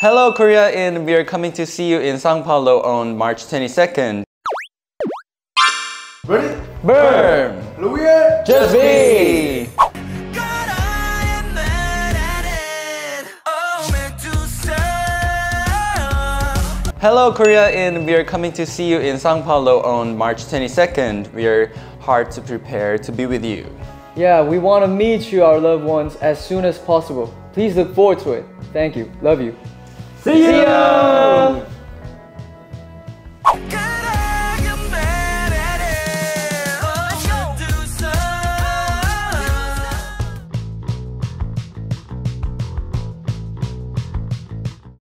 Hello Korea, and we are coming to see you in São Paulo on March 22nd. Ready? Burn! Louis! Just be! Hello Korea, and we are coming to see you in São Paulo on March 22nd. We are hard to prepare to be with you. Yeah, we want to meet you, our loved ones, as soon as possible. Please look forward to it. Thank you. Love you. See ya!